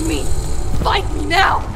of me! Fight me now!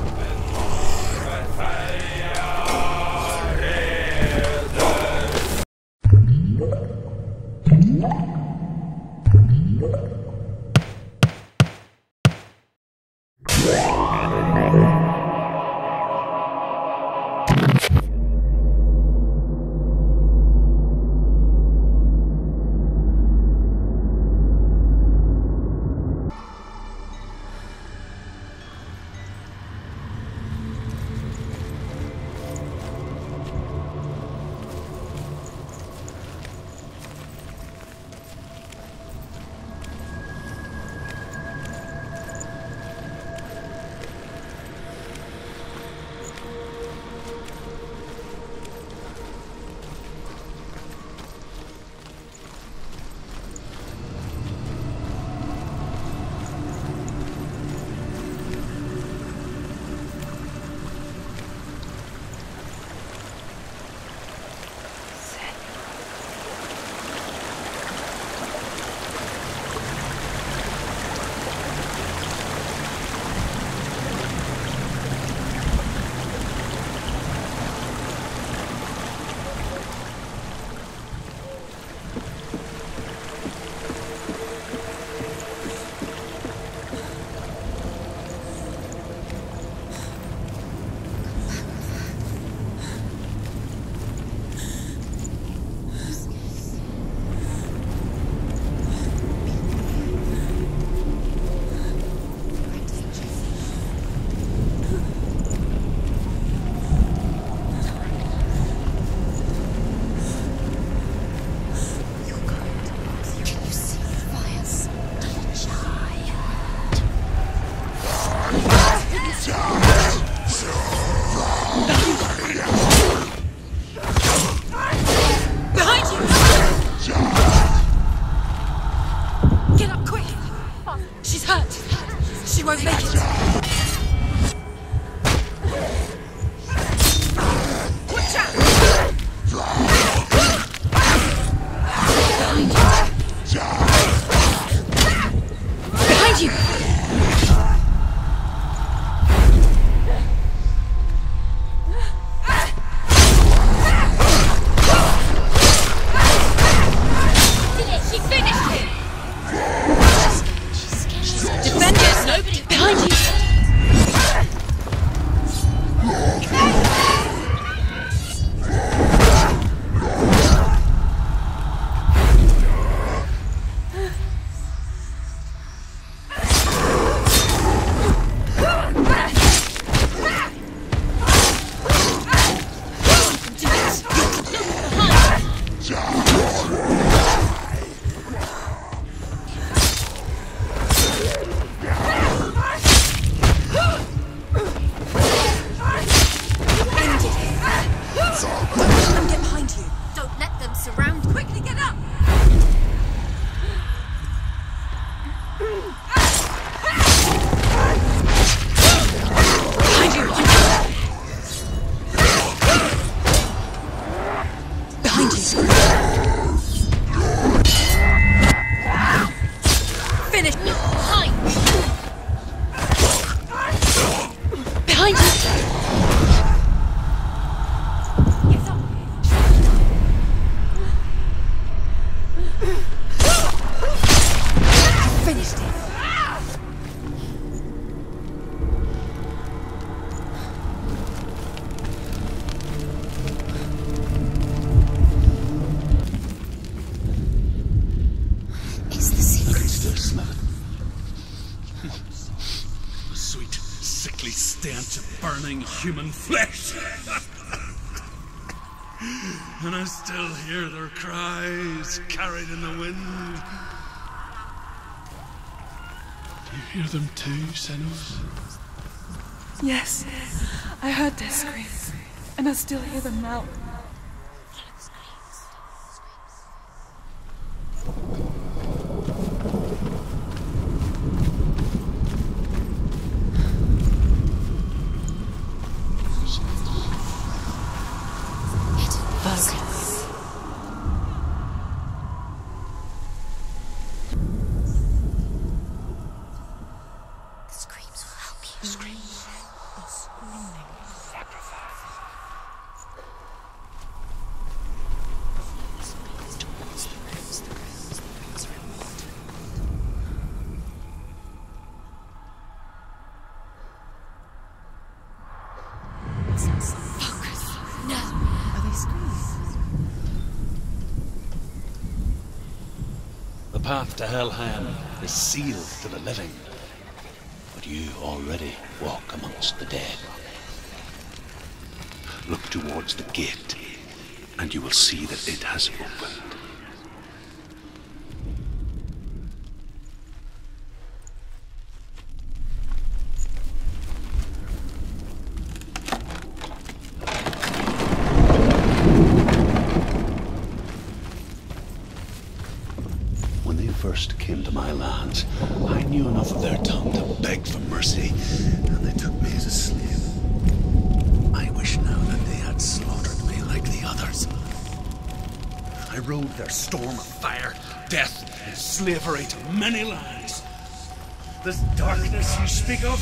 Human flesh! And I still hear their cries carried in the wind. You hear them too, Senua? Yes, I heard their screams, and I still hear them now. The screams were path to Helheim is sealed to the living, but you already walk amongst the dead. Look towards the gate, and you will see that it has opened. First came to my lands, I knew enough of their tongue to beg for mercy, and they took me as a slave. I wish now that they had slaughtered me like the others. I rode their storm of fire, death, and slavery to many lands. This darkness you speak of?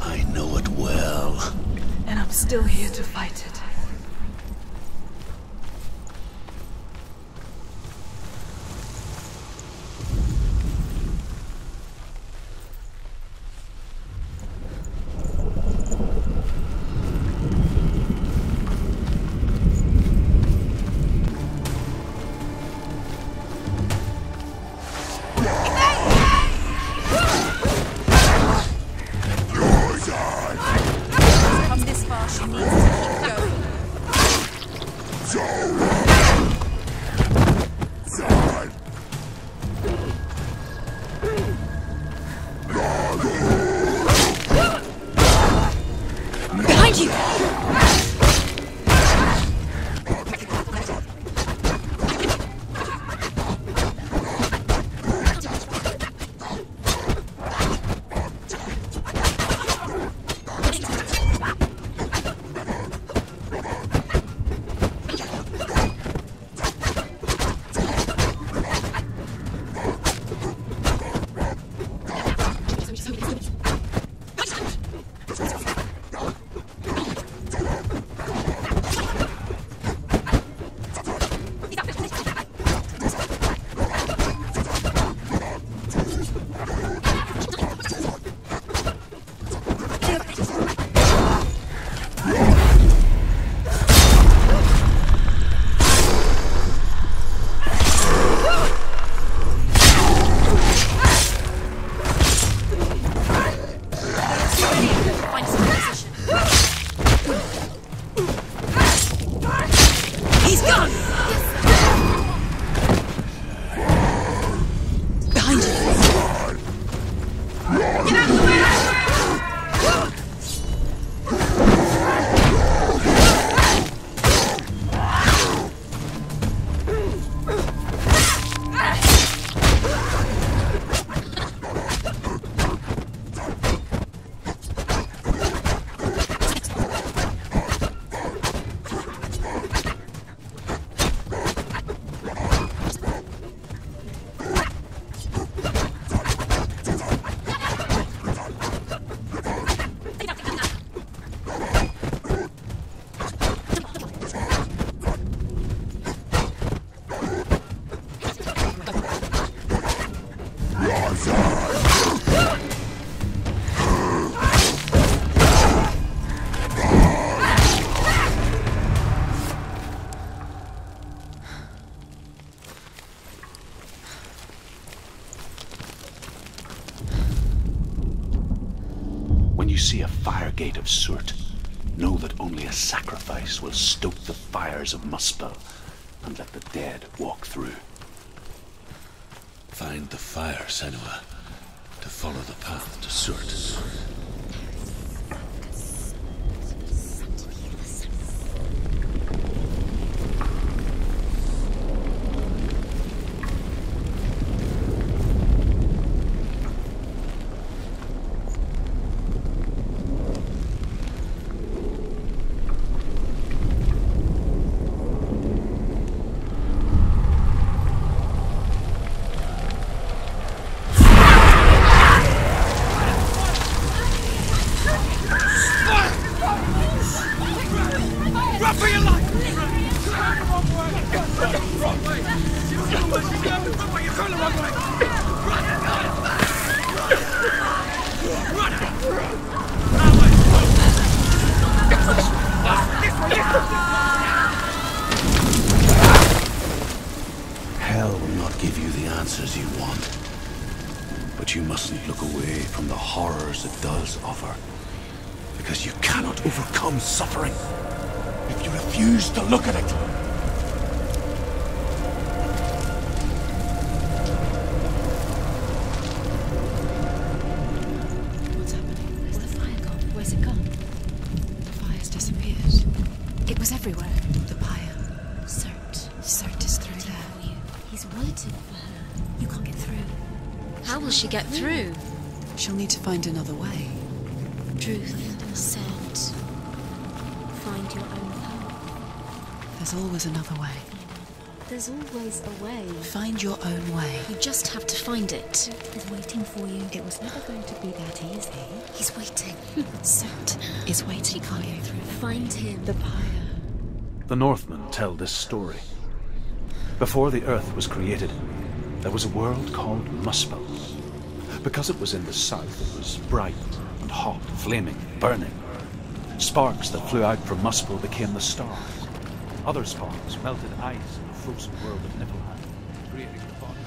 I know it well. And I'm still here to fight it. Gate of Surt, know that only a sacrifice will stoke the fires of Muspel, and let the dead walk through. Find the fire, Senua, to follow the path to Surt. hell will not give you the answers you want. But you mustn't look away from the horrors it does offer. Because you cannot overcome suffering if you refuse to look at it. Get through. She'll need to find another way. Truth said, find your own path. There's always another way. There's always a way. Find your own way. You just have to find it. He's waiting for you. It was never going to be that easy. He's waiting. Surt is waiting for you. Find him. The pyre. The Northmen tell this story. Before the earth was created, there was a world called Muspel. Because it was in the south, it was bright and hot, flaming, burning. Sparks that flew out from Muspel became the stars. Other sparks melted ice in the frozen world of Niflheim, creating the body.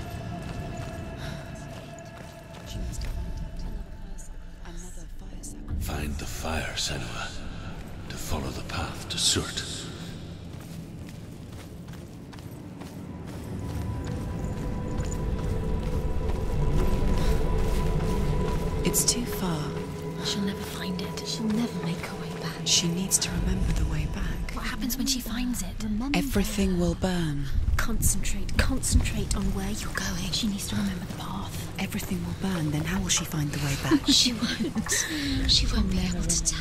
Find the fire, Senua, to follow the path to Surt. It's too far. She'll never find it. She'll never make her way back. She needs to remember the way back. What happens when she finds it? Remember. Everything will burn. Concentrate. Concentrate on where you're going. She needs to remember the path. Everything will burn, then how will she find the way back? She won't. She won't be able to tell.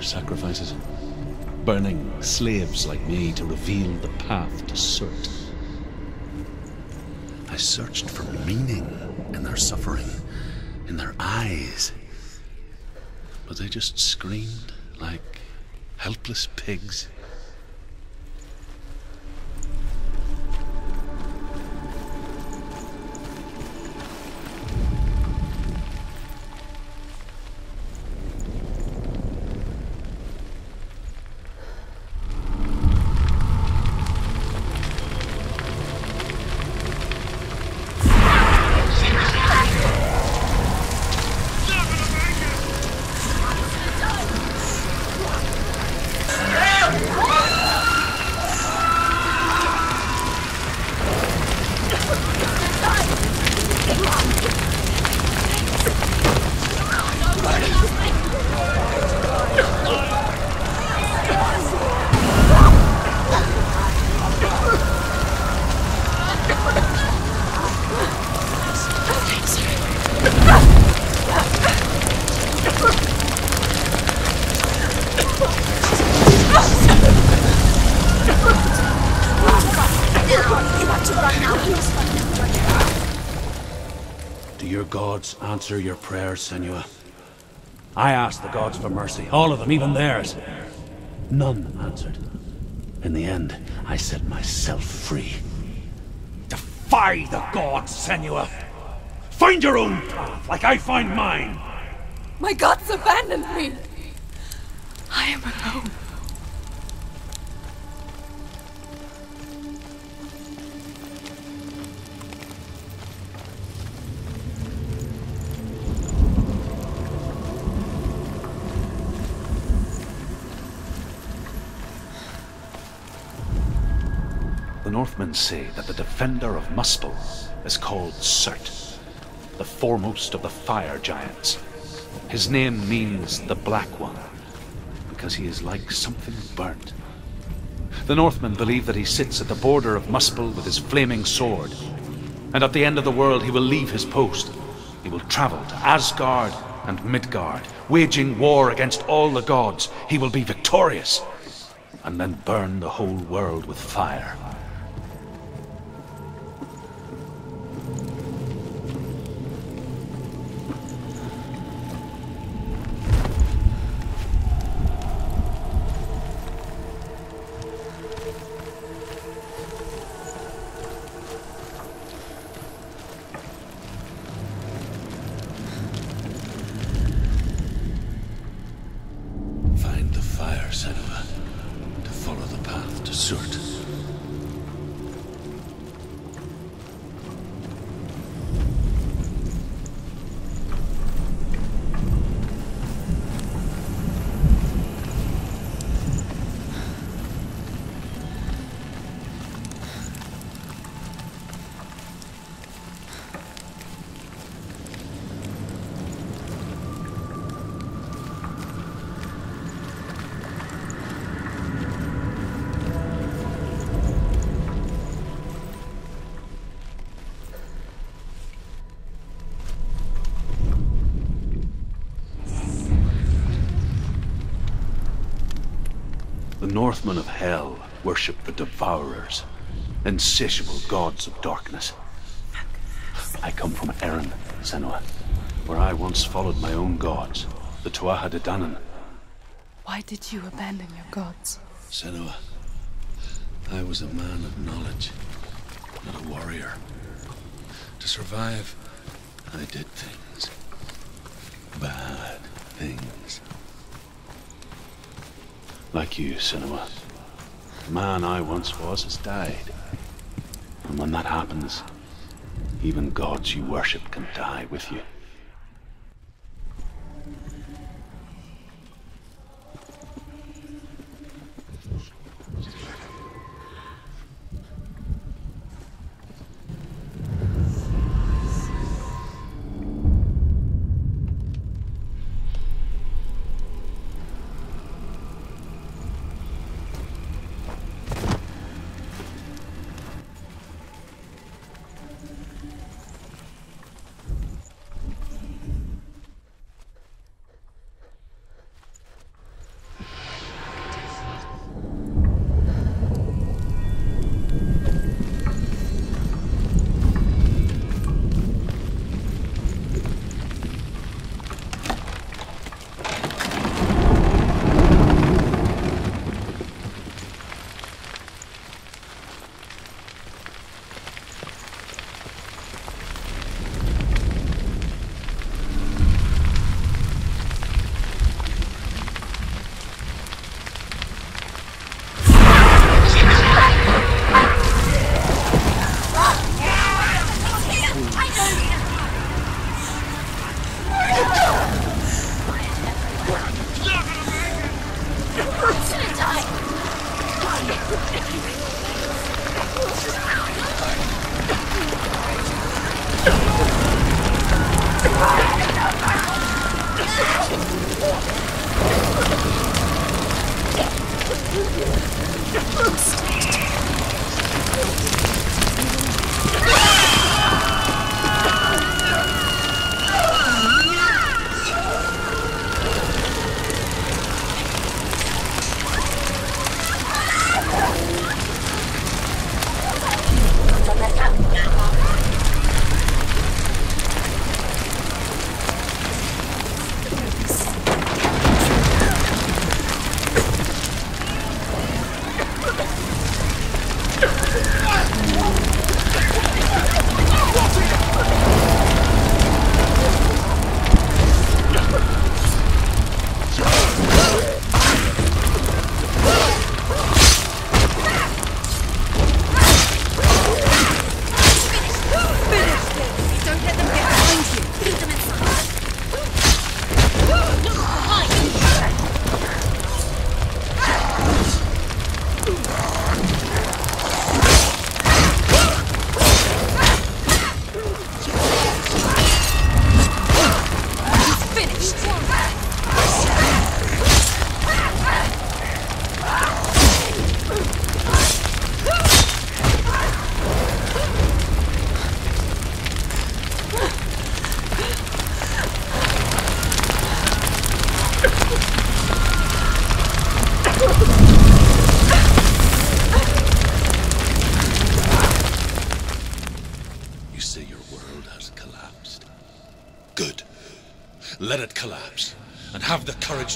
Sacrifices, burning slaves like me to reveal the path to Surt. I searched for meaning in their suffering, in their eyes, but they just screamed like helpless pigs. Answer your prayers, Senua. I asked the gods for mercy, all of them, even theirs. None answered. In the end, I set myself free. Defy the gods, Senua! Find your own path, like I find mine! My gods abandoned me! I am alone. Northmen say that the defender of Muspel is called Surt, the foremost of the fire giants. His name means the Black One, because he is like something burnt. The Northmen believe that he sits at the border of Muspel with his flaming sword, and at the end of the world he will leave his post. He will travel to Asgard and Midgard, waging war against all the gods. He will be victorious, and then burn the whole world with fire. Senua, to follow the path to Surt. The Northmen of Hell worship the Devourers, insatiable gods of darkness. I come from Erin, Senua, where I once followed my own gods, the Tuatha De Danann. Why did you abandon your gods? Senua, I was a man of knowledge, not a warrior. To survive, I did things. Bad things. Like you, Senua. The man I once was has died. And when that happens, even gods you worship can die with you.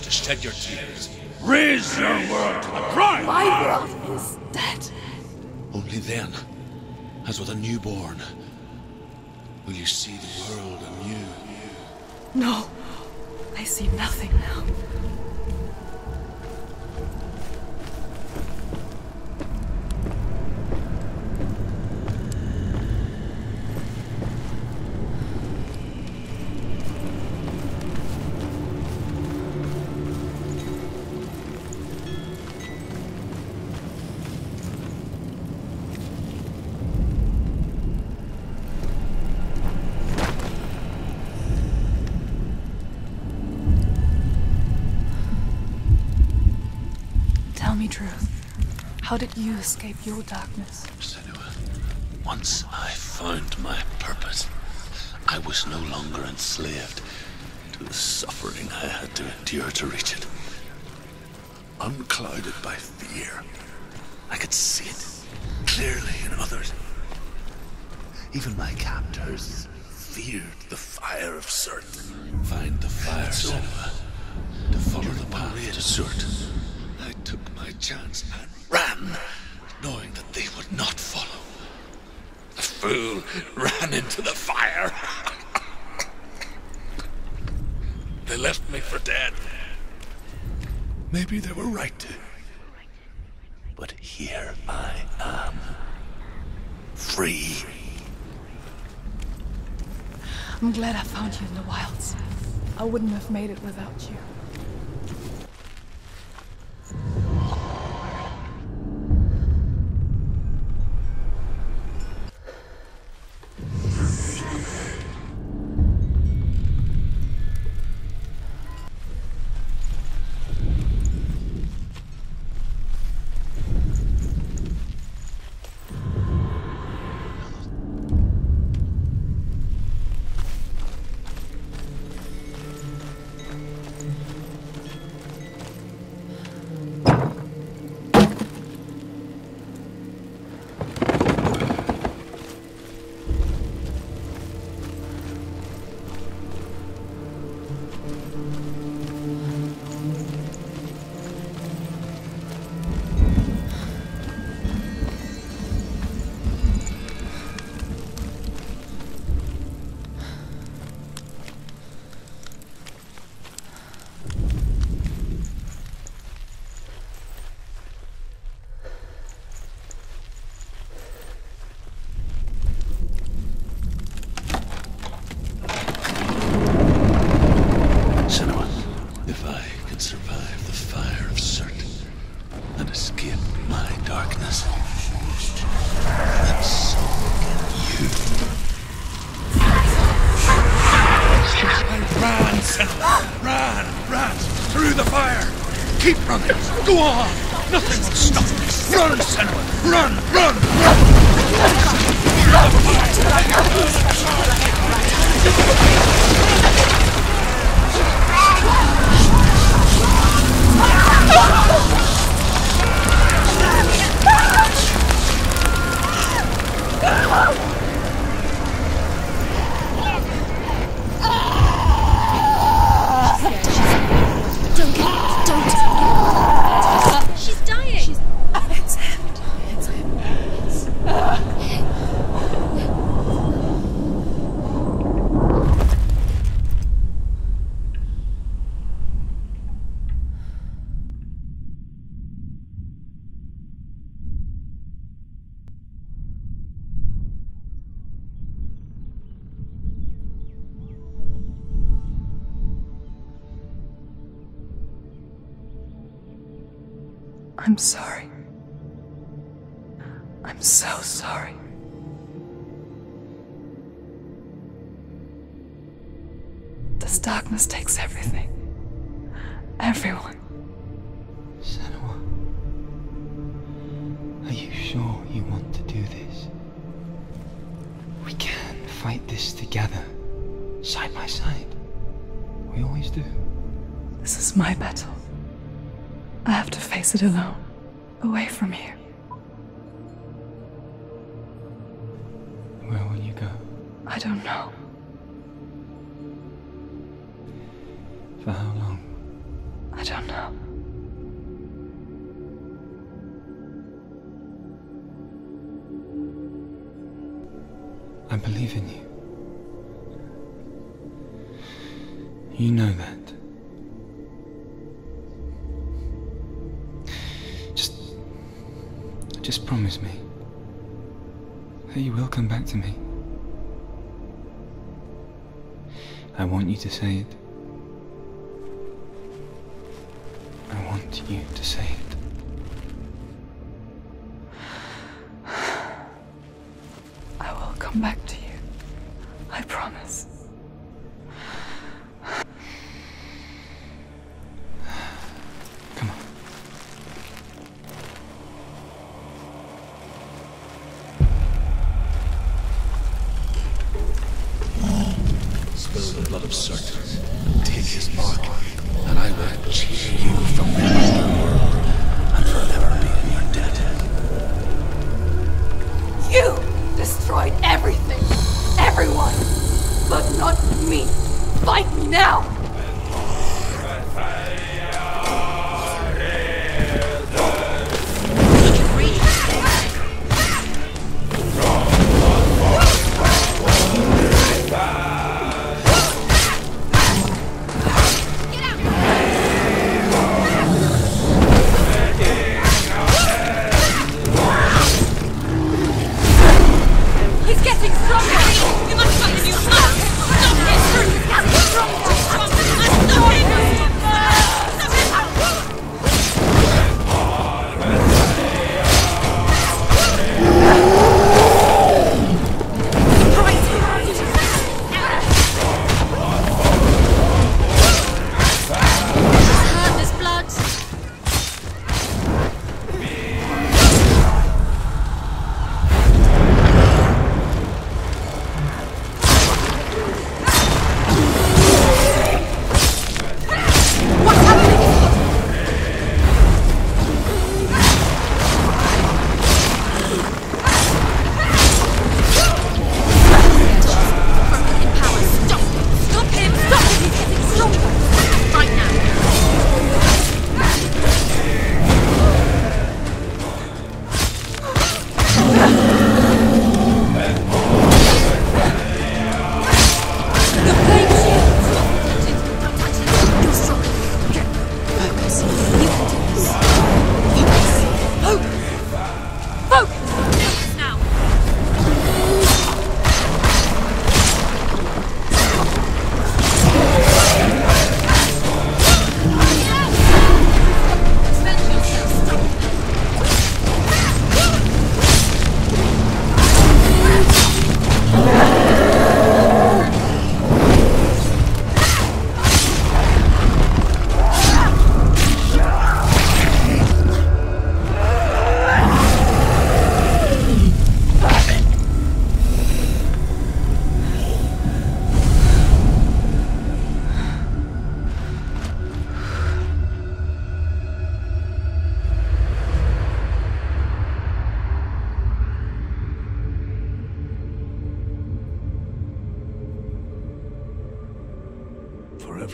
To shed your tears. Raise your world to the prime! My world is dead. Only then, as with a newborn, will you see the world anew. No, I see nothing now. me truth. How did you escape your darkness? Senua, once I found my purpose, I was no longer enslaved to the suffering I had to endure to reach it. Unclouded by fear, I could see it clearly in others. Even my captors feared the fire of Surt. Find the fire, Senua, to follow the path to Surt. I took my chance and ran, knowing that they would not follow. The fool ran into the fire. They left me for dead. Maybe they were right to. But here I am, free. I'm glad I found you in the wilds. I wouldn't have made it without you. I'm sorry. I'm so sorry. This darkness takes everything. Everyone. Senua, are you sure you want to do this? We can fight this together, side by side. We always do. This is my battle. I have to face it alone, away from here. Where will you go? I don't know. For how long? I don't know. I believe in you. You know that. Just promise me that you will come back to me. I want you to say it. I want you to say it. I will come back to you. I promise. Come on.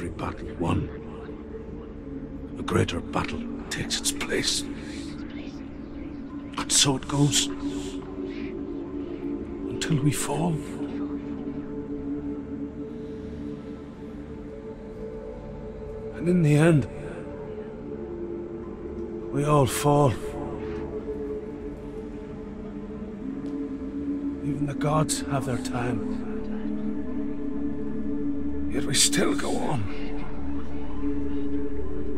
every battle won, a greater battle takes its place. And so it goes, until we fall. And in the end, we all fall. Even the gods have their time. Yet we still go on.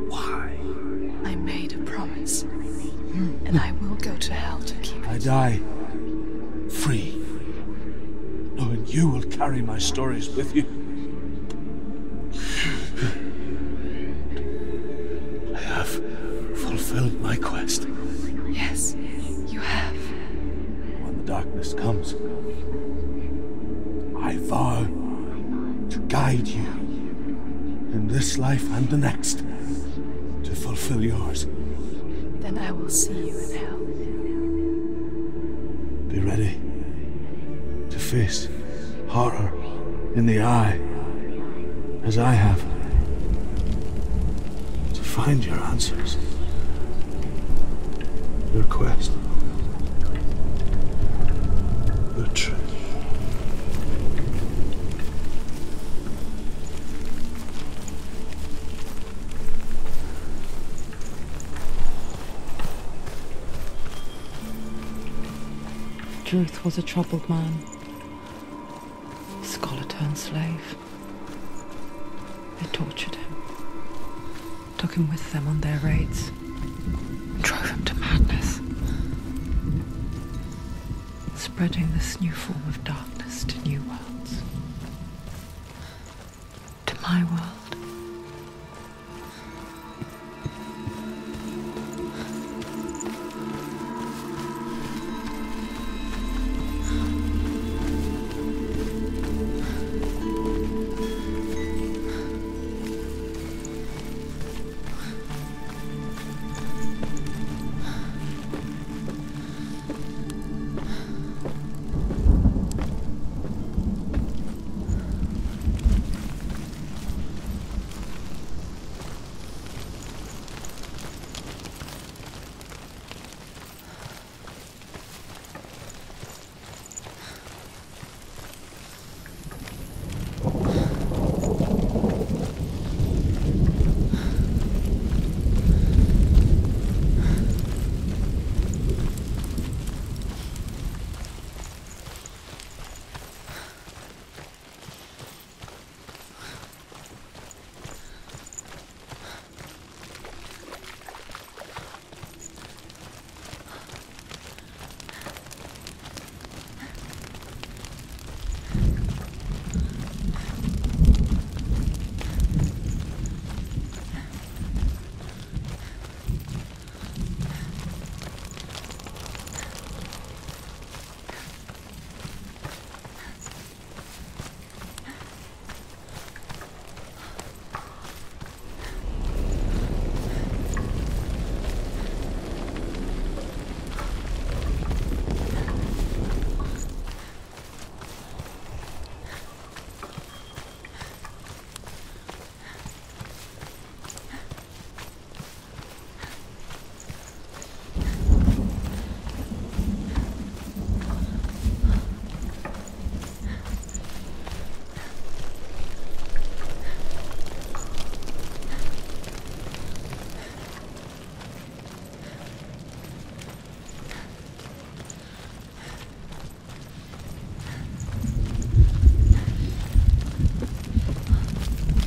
Why? I made a promise, and I will go to hell to keep it. I die free, knowing you will carry my stories with you. Fulfilled my quest. Yes, you have. When the darkness comes, I vow to guide you in this life and the next to fulfill yours. Then I will see you in hell. Be ready to face horror in the eye, as I have, to find your answers. Your quest. Your truth. Ruth was a troubled man, scholar turned slave. They tortured him, took him with them on their raids, and drove him to madness, spreading this new form of darkness to new worlds. To my world.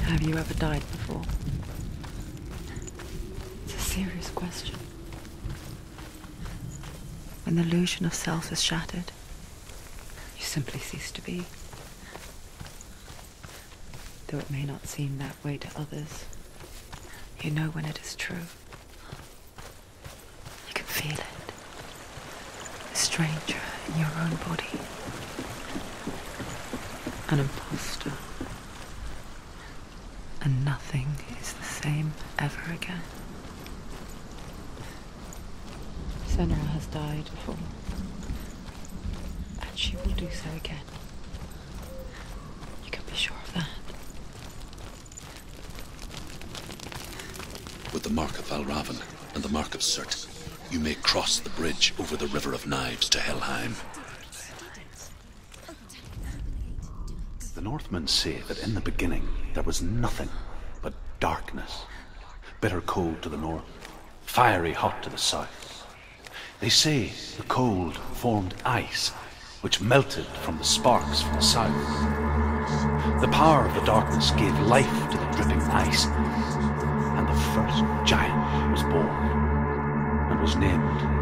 Have you ever died before? It's a serious question. When the illusion of self is shattered, you simply cease to be. Though it may not seem that way to others, you know when it is true. You can feel it. A stranger in your own body. An imposter. And nothing is the same ever again. Senua has died before, and she will do so again. You can be sure of that. With the mark of Valraven and the mark of Surt, you may cross the bridge over the River of Knives to Helheim. The Northmen say that in the beginning there was nothing but darkness. Bitter cold to the north, fiery hot to the south. They say the cold formed ice, which melted from the sparks from the south. The power of the darkness gave life to the dripping ice, and the first giant was born and was named